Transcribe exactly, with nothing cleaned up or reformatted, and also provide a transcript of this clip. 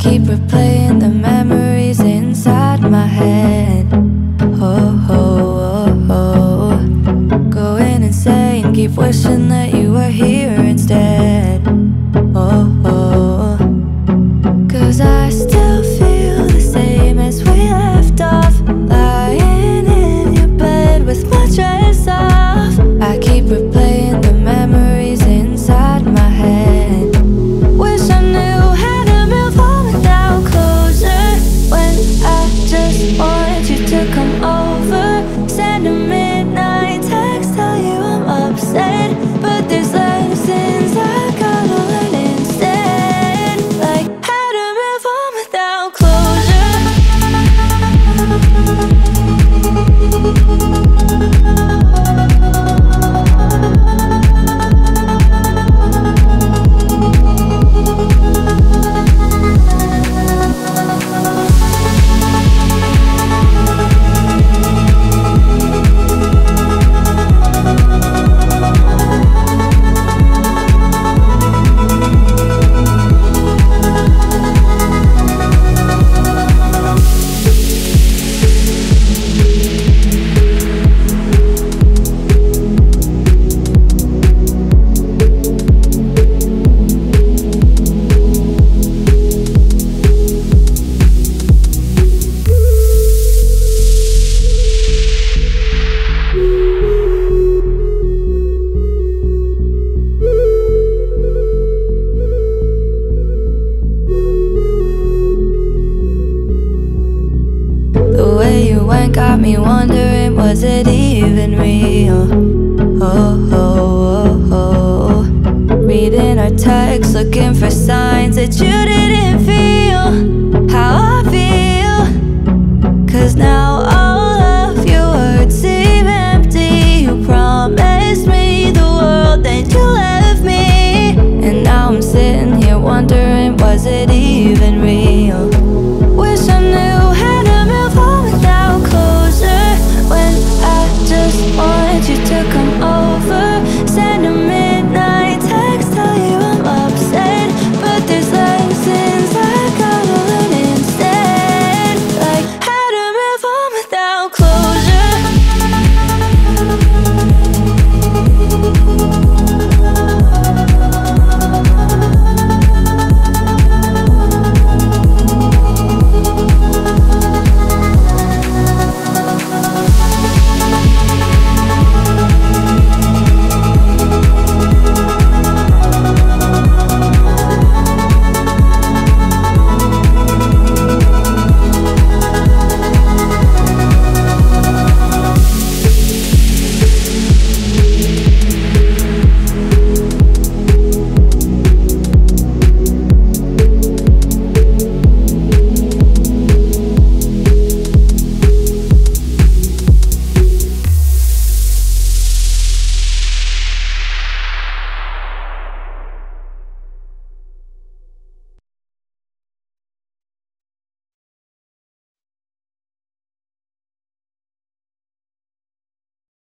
keep replaying the memories inside my head. Oh, oh, oh, oh. Going insane, keep wishing that you were here instead. Oh, oh, oh. 'Cause I still feel the same as we left off, lying in your bed with my dress off. I keep replaying the memories inside my head. Wish I knew how to move on without closure. When I just want you to come over, send a midnight text, tell you I'm upset, but there's lessons I gotta learn instead, like how to move on without closure. Got me wondering, was it even real? Oh, oh, oh, oh. Reading our texts, looking for signs that you didn't